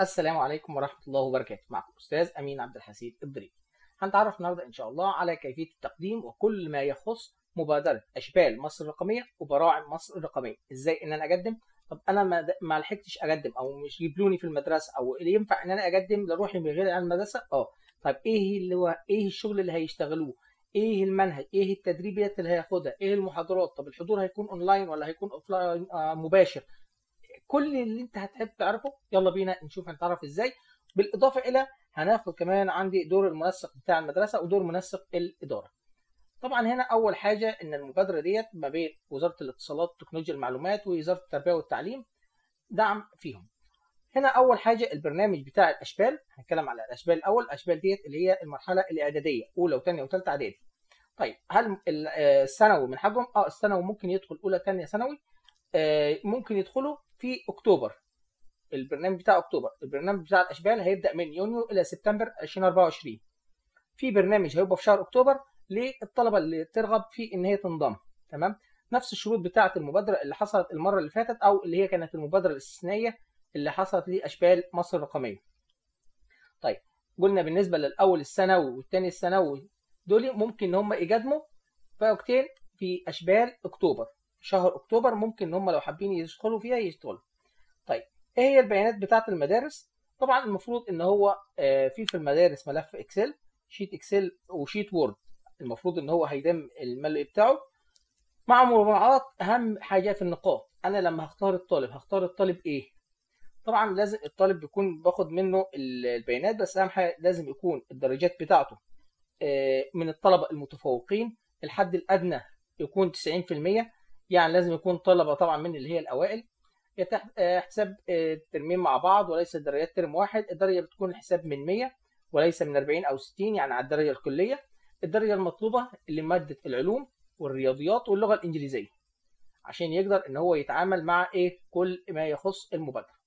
السلام عليكم ورحمة الله وبركاته. معكم أستاذ أمين عبد الحسين الدريق. هنتعرف النهارده إن شاء الله على كيفية التقديم وكل ما يخص مبادرة أشبال مصر الرقمية وبراعم مصر الرقمية. إزاي إن أنا أقدم؟ طب أنا ما لحقتش أقدم أو مش جبلوني في المدرسة أو ينفع إن أنا أقدم لروحي من غير عن المدرسة؟ طب إيه الشغل اللي هيشتغلوه؟ إيه المنهج؟ إيه التدريبات اللي هياخدها؟ إيه المحاضرات؟ طب الحضور هيكون أونلاين ولا هيكون أوفلاين مباشر؟ كل اللي انت هتحب تعرفه يلا بينا نشوف هنتعرف ازاي. بالاضافه الى هناخد كمان عندي دور المنسق بتاع المدرسه ودور منسق الاداره. طبعا هنا اول حاجه ان المبادره ديت ما بين وزاره الاتصالات وتكنولوجيا المعلومات ووزاره التربيه والتعليم دعم فيهم. هنا اول حاجه البرنامج بتاع الاشبال، هنتكلم على الاشبال الاول. الاشبال ديت اللي هي المرحله الاعداديه، اولى وثانيه وثالثه اعدادي. طيب هل الثانوي من حقهم؟ الثانوي ممكن يدخل اولى ثانيه ثانوي، ممكن يدخلوا في اكتوبر، البرنامج بتاع اكتوبر. البرنامج بتاع الاشبال هيبدا من يونيو الى سبتمبر 2024. في برنامج هيبقى في شهر اكتوبر للطلبه اللي ترغب في ان هي تنضم. تمام، نفس الشروط بتاعه المبادره اللي حصلت المره اللي فاتت، او اللي هي كانت المبادره الاستثنائيه اللي حصلت لاشبال مصر الرقميه. طيب قلنا بالنسبه للاول الثانوي والثاني الثانوي دول ممكن ان هم يقدموا في وقتين في اشبال اكتوبر، شهر اكتوبر ممكن ان هم لو حابين يدخلوا فيها يدخلوا. طيب ايه هي البيانات بتاعه المدارس؟ طبعا المفروض ان هو في المدارس ملف اكسل، شيت اكسل وشيت وورد، المفروض ان هو هيتم الملء بتاعه مع مراعاه اهم حاجه في النقاط. انا لما هختار الطالب ايه؟ طبعا لازم الطالب يكون باخد منه البيانات، بس اهم حاجه لازم يكون الدرجات بتاعته من الطلبه المتفوقين. الحد الادنى يكون 90%، يعني لازم يكون طلبه طبعا من اللي هي الاوائل. حساب ترمين مع بعض وليس درجات ترم واحد. الدرجه بتكون الحساب من 100 وليس من 40 او 60، يعني على الدرجه الكليه. الدرجه المطلوبه لماده العلوم والرياضيات واللغه الانجليزيه، عشان يقدر ان هو يتعامل مع كل ما يخص المبادره.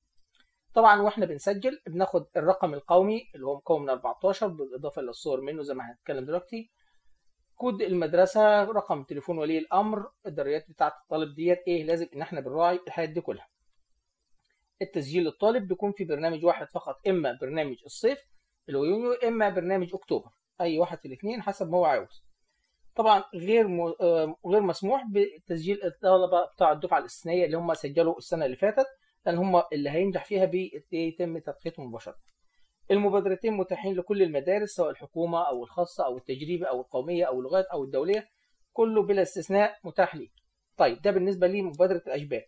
طبعا واحنا بنسجل بناخد الرقم القومي اللي هو مكون من 14 بالاضافه للصور منه زي ما هنتكلم دلوقتي، كود المدرسه، رقم تليفون ولي الامر. الدرجات بتاعه الطالب ديت لازم ان احنا بنراعي الحاجات دي كلها. التسجيل للطالب بيكون في برنامج واحد فقط، اما برنامج الصيف اللي هو يونيو، اما برنامج اكتوبر، اي واحد في الاثنين حسب ما هو عاوز. طبعا غير مسموح بتسجيل الطلبه بتاع الدفعه الاستثنائيه اللي هم سجلوا السنه اللي فاتت، لان هم اللي هينجح فيها بيتم تدقيقهم مباشره. المبادرتين متاحين لكل المدارس سواء الحكومه او الخاصه او التجريبي او القوميه او اللغات او الدوليه، كله بلا استثناء متاح ليه. طيب ده بالنسبه لمبادره الاشبال.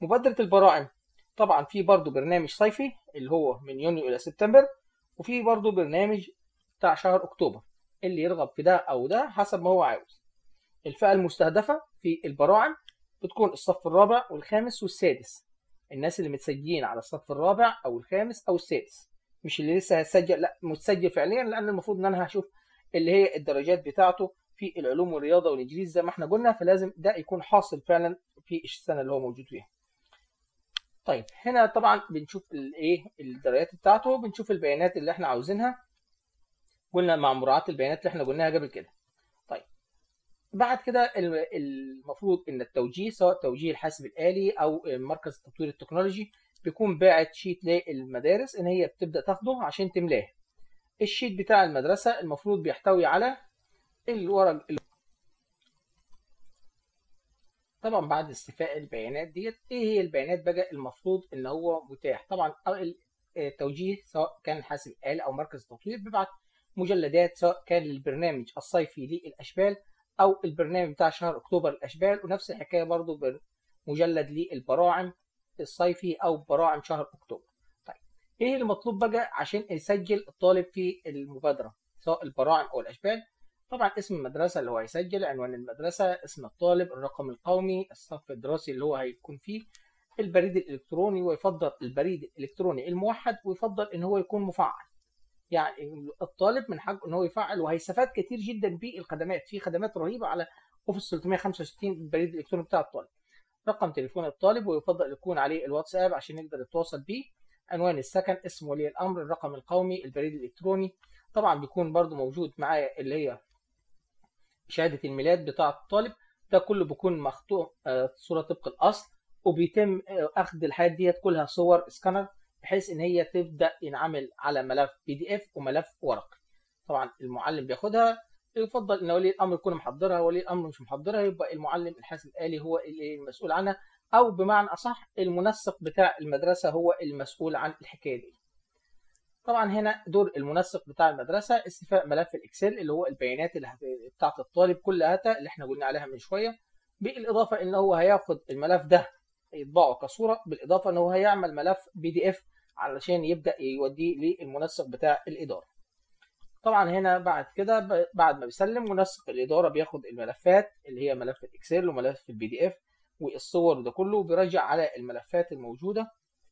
مبادره البراعم طبعا في برضه برنامج صيفي اللي هو من يونيو الى سبتمبر، وفي برضه برنامج بتاع شهر اكتوبر، اللي يرغب في ده او ده حسب ما هو عاوز. الفئه المستهدفه في البراعم بتكون الصف الرابع والخامس والسادس، الناس اللي متسجلين على الصف الرابع او الخامس او السادس، مش اللي لسه هتسجل، لا متسجل فعليا، لان المفروض ان انا هشوف اللي هي الدرجات بتاعته في العلوم والرياضه والانجليزي زي ما احنا قلنا، فلازم ده يكون حاصل فعلا في السنه اللي هو موجود فيها. طيب هنا طبعا بنشوف الدرجات بتاعته، بنشوف البيانات اللي احنا عاوزينها، قلنا مع مراعاه البيانات اللي احنا قلناها قبل كده. طيب بعد كده المفروض ان التوجيه سواء توجيه الحاسب الالي او مركز التطوير التكنولوجي بيكون باعت شيت للمدارس ان هي بتبدا تاخده عشان تملاه. الشيت بتاع المدرسه المفروض بيحتوي على الورق طبعا بعد استيفاء البيانات ديت. ايه هي البيانات بقى المفروض ان هو متاح؟ طبعا التوجيه سواء كان حاسب آلي او مركز التطوير بيبعت مجلدات سواء كان للبرنامج الصيفي للاشبال او البرنامج بتاع شهر اكتوبر الاشبال، ونفس الحكايه برضو مجلد للبراعم الصيفي او براعم شهر اكتوبر. طيب ايه المطلوب بقى عشان يسجل الطالب في المبادره سواء البراعم او الاشبال؟ طبعا اسم المدرسه اللي هو هيسجل، عنوان المدرسه، اسم الطالب، الرقم القومي، الصف الدراسي اللي هو هيكون فيه، البريد الالكتروني، ويفضل البريد الالكتروني الموحد، ويفضل ان هو يكون مفعل، يعني الطالب من حقه ان هو يفعل، وهيستفاد كتير جدا بالخدمات، في خدمات رهيبه على اوفيس 365 البريد الالكتروني بتاع الطالب. رقم تليفون الطالب ويفضل يكون عليه الواتساب عشان يقدر يتواصل بيه، عنوان السكن، اسم ولي الامر، الرقم القومي، البريد الالكتروني. طبعا بيكون برضو موجود معاه اللي هي شهاده الميلاد بتاعه الطالب، ده كله بيكون مخطوط صوره طبق الاصل، وبيتم اخذ الحاجات ديت كلها صور سكانر بحيث ان هي تبدا ينعمل على ملف PDF وملف ورقي. طبعا المعلم بياخدها، يفضل ان ولي الامر يكون محضرها، ولي الامر مش محضرها يبقى المعلم الحاسب الالي هو المسؤول عنها، او بمعنى اصح المنسق بتاع المدرسه هو المسؤول عن الحكايه دي. طبعا هنا دور المنسق بتاع المدرسه استيفاء ملف الاكسل اللي هو البيانات اللي بتاعه الطالب كلها اللي احنا قلنا عليها من شويه، بالاضافه ان هو هياخد الملف ده يطبعه كصوره، بالاضافه ان هو هيعمل ملف PDF علشان يبدا يوديه للمنسق بتاع الاداره. طبعا هنا بعد كده بعد ما بيسلم منسق الاداره بياخد الملفات اللي هي ملف الاكسل وملف الPDF والصور وده كله، وبيراجع على الملفات الموجوده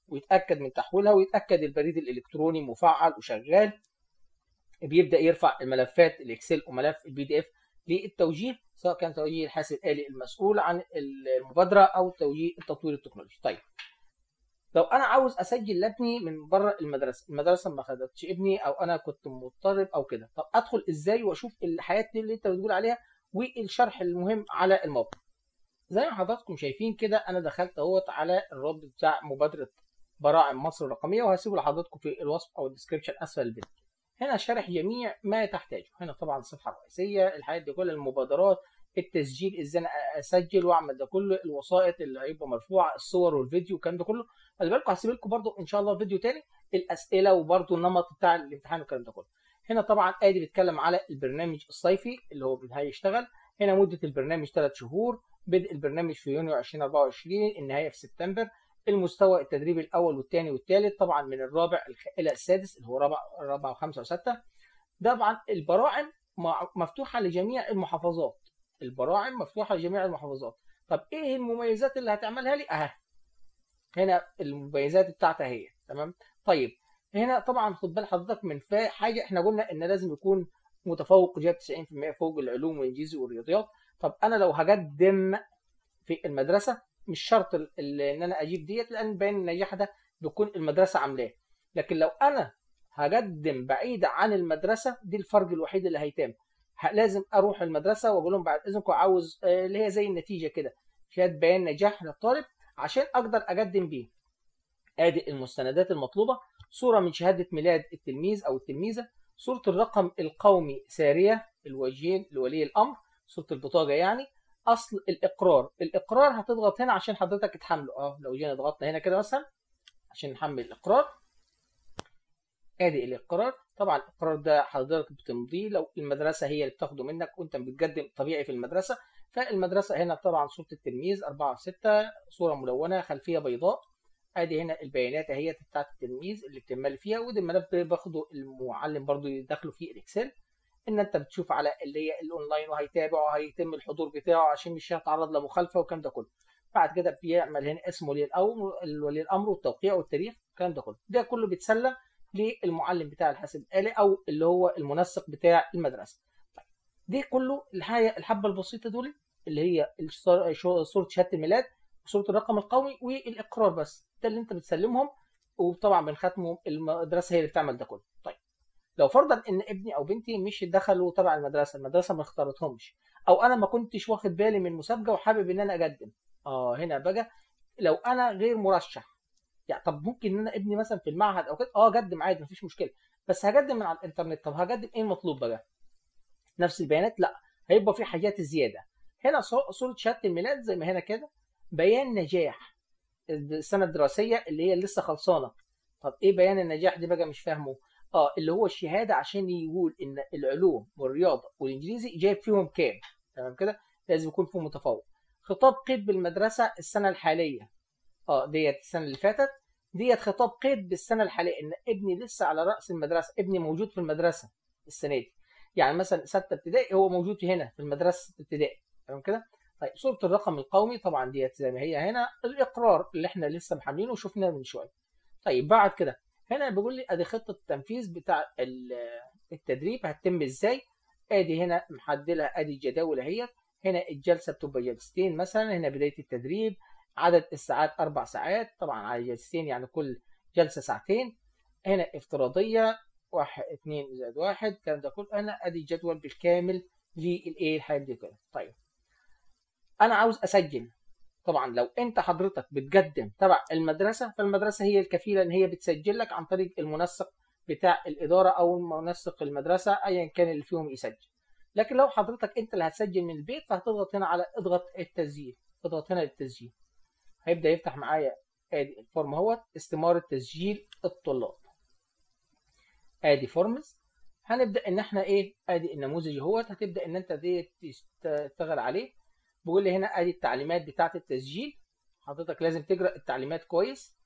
ويتاكد من تحويلها، ويتاكد البريد الالكتروني مفعل وشغال، بيبدا يرفع الملفات الاكسل وملف الPDF للتوجيه، سواء كان توجيه الحاسب الالي المسؤول عن المبادره او توجيه التطوير التكنولوجي. طيب لو انا عاوز اسجل ابني من بره المدرسه، المدرسه ما خدتش ابني او انا كنت مضطرب او كده، طب ادخل ازاي واشوف الحياه اللي انت بتقول عليها والشرح المهم على الموقع؟ زي ما حضراتكم شايفين كده انا دخلت اهوت على الرابط بتاع مبادره براعم مصر الرقميه، وهسيبه لحضراتكم في الوصف او الديسكربشن اسفل الفيديو. هنا شرح جميع ما تحتاجه، هنا طبعا الصفحه الرئيسيه، الحاجات دي كلها، المبادرات، التسجيل، ازاي انا اسجل واعمل ده كله، الوسائط اللي هيبقى مرفوعه، الصور والفيديو والكلام ده كله. خلي بالكم هسيب لكم برده ان شاء الله فيديو تاني الاسئله وبرده النمط بتاع الامتحان والكلام ده كله. هنا طبعا ادي بيتكلم على البرنامج الصيفي اللي هو هيشتغل، هنا مده البرنامج 3 شهور، بدء البرنامج في يونيو 2024، النهايه في سبتمبر، المستوى التدريب الاول والثاني والثالث، طبعا من الرابع الى السادس اللي هو رابعه وخمسه وسته. طبعا البراعم مفتوحه لجميع المحافظات، البراعم مفتوحه لجميع المحافظات. طب ايه المميزات اللي هتعملها لي؟ اهي هنا المميزات بتاعتها هي، تمام. طيب هنا طبعا خد بال حضرتك من حاجه، احنا قلنا ان لازم يكون متفوق جاب 90% فوق العلوم والانجليزي والرياضيات. طب انا لو هقدم في المدرسه مش شرط ان انا اجيب ديت، لان بين النجاح ده بيكون المدرسه عاملاه، لكن لو انا هقدم بعيد عن المدرسه دي الفرق الوحيد اللي هيتم، لازم اروح المدرسه واقول لهم بعد اذنكم عاوز اللي هي زي النتيجه كده، شهاده بيان نجاح للطالب عشان اقدر اقدم بيه. ادي المستندات المطلوبه، صوره من شهاده ميلاد التلميذ او التلميذه، صوره الرقم القومي ساريه الوجهين لولي الامر، صوره البطاقه يعني، اصل الاقرار. الاقرار هتضغط هنا عشان حضرتك تحمله، لو جينا ضغطنا هنا كده مثلا عشان نحمل الاقرار، ادي الاقرار. طبعا الاقرار ده حضرتك بتمضيه لو المدرسه هي اللي بتاخده منك وانت بتقدم طبيعي في المدرسه، فالمدرسه هنا طبعا صوره التلميذ 4/6، صوره ملونه، خلفيه بيضاء، ادي هنا البيانات اهي بتاعت التلميذ اللي بتملي فيها، وده الملف باخده المعلم برده يدخله في الاكسل، ان انت بتشوف على اللي هي الاونلاين وهيتابع وهيتم الحضور بتاعه عشان مش هيتعرض لمخالفه والكلام ده كله. بعد كده بيعمل هنا اسم ولي الامر والتوقيع والتاريخ والكلام ده كله، ده كله بيتسلم للمعلم بتاع الحاسب الالي او اللي هو المنسق بتاع المدرسه. طيب دي كله الحبه البسيطه دول اللي هي صوره شهاده الميلاد وصوره الرقم القومي والاقرار، بس ده اللي انت بتسلمهم، وطبعا بنختمهم المدرسه هي اللي بتعمل ده كله. طيب لو فرضا ان ابني او بنتي مش دخلوا تبع المدرسه، المدرسه ما اختارتهمش، او انا ما كنتش واخد بالي من المسابقه وحابب ان انا اقدم، هنا بقى لو انا غير مرشح يعني، طب ممكن ان انا ابني مثلا في المعهد او كده اقدم عادي مفيش مشكله، بس هقدم من على الانترنت. طب هقدم ايه المطلوب بقى؟ نفس البيانات؟ لا، هيبقى في حاجات زياده. هنا صوره شهاده الميلاد زي ما هنا كده، بيان نجاح السنه الدراسيه اللي هي لسه خلصانه. طب ايه بيان النجاح دي بقى؟ مش فاهمه. اللي هو الشهاده عشان يقول ان العلوم والرياضه والانجليزي جايب فيهم كام، تمام كده، لازم يكون فيه متفوق. خطاب قيد بالمدرسه السنه الحاليه، ديت السنه اللي فاتت، ديت خطاب قيد بالسنه الحاليه ان ابني لسه على راس المدرسه، ابني موجود في المدرسه السنه دي، يعني مثلا 6 ابتدائي هو موجود هنا في المدرسه 6 ابتدائي، تمام كده. طيب صوره الرقم القومي طبعا ديت زي ما هي هنا، الاقرار اللي احنا لسه محملينه وشفناه من شويه. طيب بعد كده هنا بيقول لي ادي خطه التنفيذ بتاع التدريب هتتم ازاي، ادي هنا محددها، ادي الجداول اهيت، هنا الجلسه بتبقى جلستين مثلا، هنا بدايه التدريب، عدد الساعات 4 ساعات طبعا على جلستين يعني كل جلسه ساعتين، هنا افتراضيه 1 2 + 1 الكلام ده كله، هنا ادي الجدول بالكامل للايه الحاجات دي كده. طيب انا عاوز اسجل، طبعا لو انت حضرتك بتقدم تبع المدرسه، فالمدرسه هي الكفيله ان هي بتسجل لك عن طريق المنسق بتاع الاداره او منسق المدرسه ايا كان اللي فيهم يسجل. لكن لو حضرتك انت اللي هتسجل من البيت، فهتضغط هنا على اضغط التسجيل، اضغط هنا للتسجيل. هيبدا يفتح معايا ادي الفورم اهوت استماره تسجيل الطلاب. ادي فورمز. هنبدا ان احنا ايه، ادي النموذج اهوت هتبدا ان انت تشتغل عليه. بيقول لي هنا ادي التعليمات بتاعه التسجيل، حضرتك لازم تقرا التعليمات كويس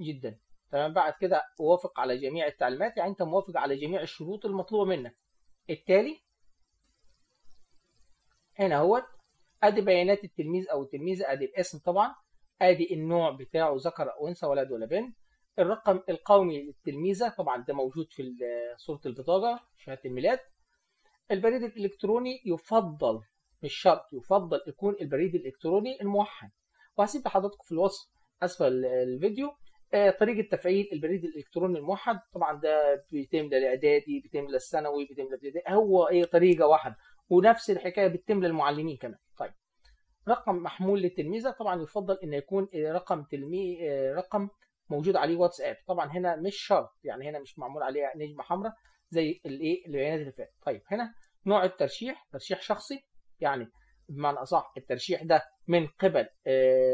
جدا. تمام. بعد كده وافق على جميع التعليمات، يعني انت موافق على جميع الشروط المطلوبه منك. التالي هنا اهوت ادي بيانات التلميذ او التلميذه، ادي الاسم طبعا، ادي النوع بتاعه ذكر او انثى، ولد ولا بنت، الرقم القومي للتلميذه طبعا ده موجود في صوره البطاقه، شهاده الميلاد، البريد الالكتروني يفضل، مش شرط، يفضل يكون البريد الالكتروني الموحد. وهسيب لحضراتكم في الوصف اسفل الفيديو طريقه تفعيل البريد الالكتروني الموحد، طبعا ده بيتملى الاعدادي، بيتملى الثانوي، بيتملى الابتدائي، هو ايه طريقه واحده، ونفس الحكايه بتتملى المعلمين كمان. طيب رقم محمول للتلميذه طبعا يفضل ان يكون رقم موجود عليه واتساب، طبعا هنا مش شرط، يعني هنا مش معمول عليه نجمه حمراء زي الايه البيانات اللي فاتت. طيب هنا نوع الترشيح، ترشيح شخصي، يعني بمعنى اصح الترشيح ده من قبل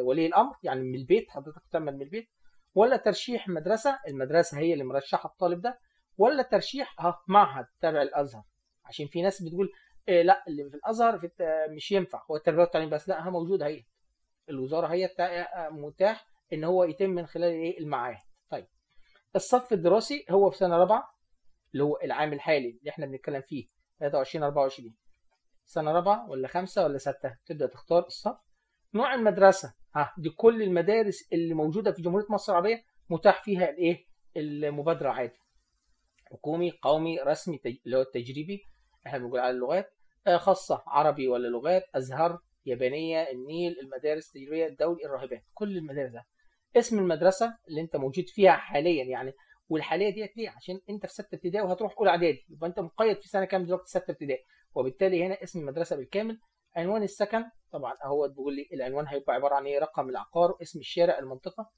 ولي الامر، يعني من البيت، حضرتك بتعمل من البيت، ولا ترشيح مدرسه، المدرسه هي اللي مرشحه الطالب ده، ولا ترشيح معهد تابع الازهر، عشان في ناس بتقول لا اللي في الازهر مش ينفع، هو التربيه والتعليم بس، لا موجوده هي الوزاره، هي متاح ان هو يتم من خلال ايه المعاهد. طيب الصف الدراسي هو في سنه رابعه اللي هو العام الحالي اللي احنا بنتكلم فيه 23 24، سنه رابعه ولا خمسه ولا سته، تبدا تختار الصف. نوع المدرسه، دي كل المدارس اللي موجوده في جمهوريه مصر العربيه متاح فيها الايه المبادره عادي، حكومي، قومي، رسمي، اللي هو التجريبي احنا بنقول على اللغات، خاصه، عربي ولا لغات، ازهر، يابانيه، النيل، المدارس التجريبيه، الدولي، الراهبات، كل المدارس ده. اسم المدرسه اللي انت موجود فيها حاليا يعني، والحاليه ديت ليه؟ عشان انت في سته ابتدائي وهتروح اولى اعدادي، يبقى انت مقيد في سنه كام دلوقتي؟ سته ابتدائي، وبالتالي هنا اسم المدرسه بالكامل. عنوان السكن طبعا اهوت بيقول لي العنوان هيبقى عباره عن ايه، رقم العقار، اسم الشارع، المنطقه،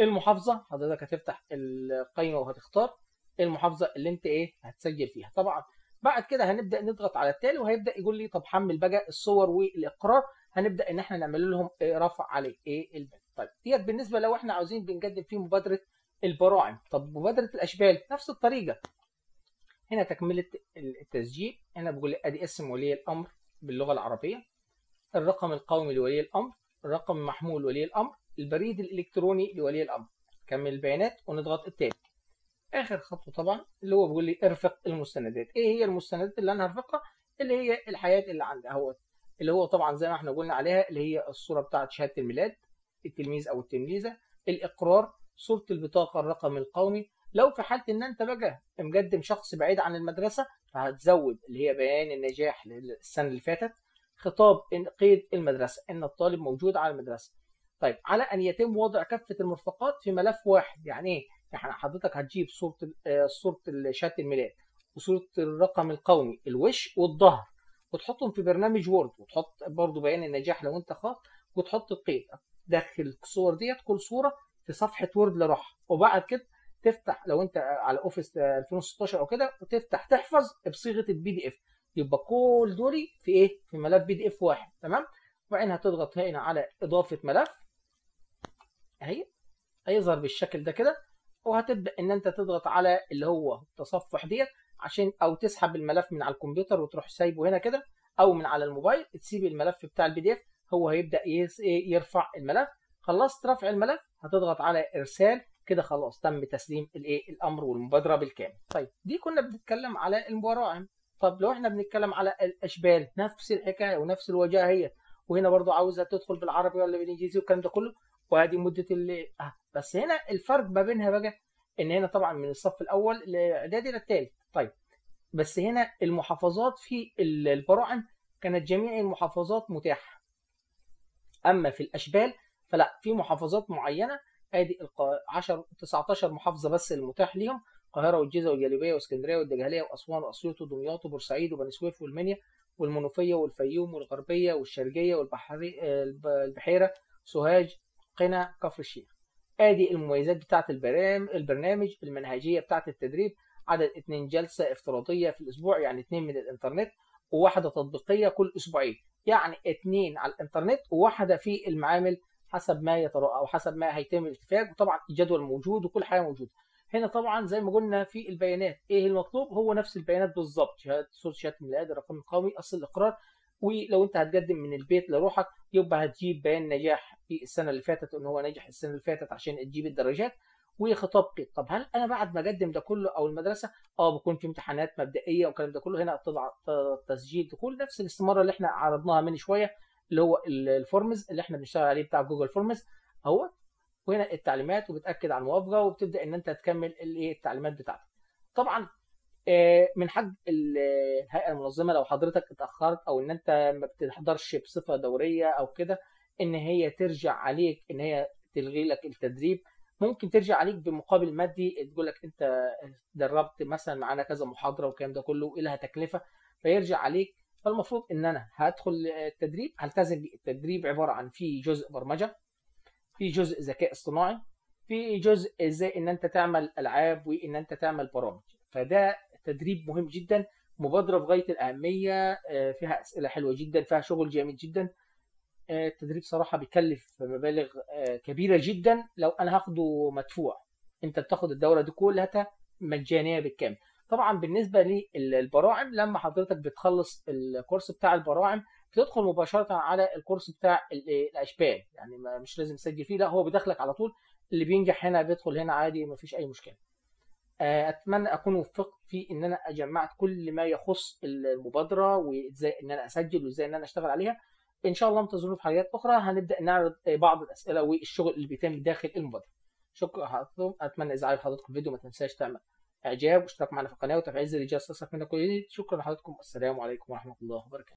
المحافظه، حضرتك هتفتح القائمه وهتختار المحافظه اللي انت ايه هتسجل فيها. طبعا بعد كده هنبدا نضغط على التالي، وهيبدا يقول لي طب حمل بقى الصور والاقرار، هنبدا ان احنا نعمل لهم رفع عليه ايه البند. طيب ديت بالنسبه لو احنا عاوزين بنقدم فيه مبادره البراعم. طب مبادره الاشبال نفس الطريقه، هنا تكمله التسجيل، هنا بيقول لي ادي اسم ولي الامر باللغه العربيه، الرقم القومي لولي الامر، الرقم المحمول لولي الامر، البريد الالكتروني لولي الامر. كمل البيانات ونضغط التالي. اخر خطوه طبعا اللي هو بيقول لي ارفق المستندات. ايه هي المستندات اللي انا هرفقها؟ اللي هي الحياه اللي عندي اهوت، اللي هو طبعا زي ما احنا قلنا عليها، اللي هي الصوره بتاعه شهاده الميلاد، التلميذ او التلميذه، الاقرار، صوره البطاقه، الرقم القومي. لو في حاله ان انت بقى مقدم شخص بعيد عن المدرسه، فهتزود اللي هي بيان النجاح للسنه اللي فاتت، خطاب قيد المدرسه ان الطالب موجود على المدرسه. طيب على ان يتم وضع كافه المرفقات في ملف واحد. يعني ايه؟ يعني حضرتك هتجيب صوره شهاده الميلاد وصوره الرقم القومي، الوش والظهر، وتحطهم في برنامج وورد، وتحط برضو بيان النجاح لو انت خاط، وتحط القيد، تدخل الصور ديت كل صوره في صفحه وورد لروحها، وبعد كده تفتح لو انت على اوفيس 2016 او كده، وتفتح تحفظ بصيغه البي دي اف، يبقى كل دول في ايه؟ في ملف بي دي اف واحد. تمام؟ وبعدين هتضغط هنا على اضافه ملف اهي، هيظهر بالشكل ده كده، وهتبدا ان انت تضغط على اللي هو التصفح ديت عشان او تسحب الملف من على الكمبيوتر وتروح سايبه هنا كده، او من على الموبايل تسيب الملف بتاع البي دي اف، هو هيبدا يرفع الملف. خلصت رفع الملف هتضغط على ارسال كده، خلاص تم تسليم الايه الامر والمبادره بالكامل. طيب دي كنا بنتكلم على البراعم. طب لو احنا بنتكلم على الاشبال نفس الحكايه ونفس الوجهه هي، وهنا برضو عاوزها تدخل بالعربي ولا بالانجليزي والكلام ده كله، وادي مده بس هنا الفرق ما بينها بقى ان هنا طبعا من الصف الاول الاعدادي للثالث. طيب بس هنا المحافظات في البراعم كانت جميع المحافظات متاحه، اما في الاشبال فلا، في محافظات معينه ادي 19 محافظه بس المتاح ليهم، القاهره والجيزه والجليبيه واسكندريه والدجهليه واسوان واسيوط ودمياط وبورسعيد وبني سويف والمنيا والمنوفيه والفيوم والغربيه والشرقيه والبحيره سوهاج، قنا، كفر الشيخ. ادي المميزات بتاعه البرنامج، المنهجيه بتاعه التدريب، عدد 2 جلسه افتراضيه في الاسبوع، يعني 2 من الانترنت وواحده تطبيقيه كل اسبوعين، يعني 2 على الانترنت وواحده في المعامل حسب ما يتراءى او حسب ما هيتم الاتفاق. وطبعا الجدول موجود وكل حاجه موجوده. هنا طبعا زي ما قلنا في البيانات، ايه المطلوب؟ هو نفس البيانات بالظبط، شهاده الميلاد، الرقم القومي، اصل الاقرار، ولو انت هتقدم من البيت لروحك يبقى هتجيب بيان نجاح في السنه اللي فاتت ان هو نجح السنه اللي فاتت عشان تجيب الدرجات، وخطاب قيد. طب هل انا بعد ما اقدم ده كله او المدرسه بكون في امتحانات مبدئيه والكلام ده كله، هنا طبعا تسجيل دخول نفس الاستماره اللي احنا عرضناها من شويه اللي هو الفورمز اللي احنا بنشتغل عليه بتاع جوجل فورمز اهو. وهنا التعليمات، وبتاكد على الموافقه وبتبدا ان انت تكمل الايه التعليمات بتاعتك. طبعا من حد الهيئه المنظمه لو حضرتك اتاخرت او ان انت ما بتحضرش بصفه دوريه او كده، ان هي ترجع عليك، ان هي تلغي لك التدريب، ممكن ترجع عليك بمقابل مادي، تقول لك انت دربت مثلا معانا كذا محاضره والكلام ده كله ولها تكلفه فيرجع عليك. فالمفروض ان انا هدخل التدريب، هلتزم بالتدريب، عباره عن في جزء برمجه، في جزء ذكاء اصطناعي، في جزء ازاي ان انت تعمل العاب وان انت تعمل برامج. فده تدريب مهم جدا، مبادره في غايه الاهميه، فيها اسئله حلوه جدا، فيها شغل جامد جدا. التدريب صراحه بيكلف مبالغ كبيره جدا، لو انا هاخده مدفوع انت بتاخد الدوره دي كلها مجانيه بالكامل. طبعا بالنسبه للبراعم، لما حضرتك بتخلص الكورس بتاع البراعم بتدخل مباشره على الكورس بتاع الاشبال، يعني مش لازم تسجل فيه، لا هو بيدخلك على طول، اللي بينجح هنا بيدخل هنا عادي مفيش اي مشكله. اتمنى اكون وفقت في ان انا جمعت كل ما يخص المبادره وازاي ان انا اسجل وازاي ان انا اشتغل عليها. ان شاء الله انتظرونا في حلقات اخرى هنبدا نعرض بعض الاسئله والشغل اللي بيتم داخل المبادره. شكرا حضراتكم، اتمنى اذا عجب حضراتكم الفيديو ما تنساش تعمل اعجاب واشتراك معنا في القناه وتفعيل زر الجرس. شكرا لحضراتكم، والسلام عليكم ورحمه الله وبركاته.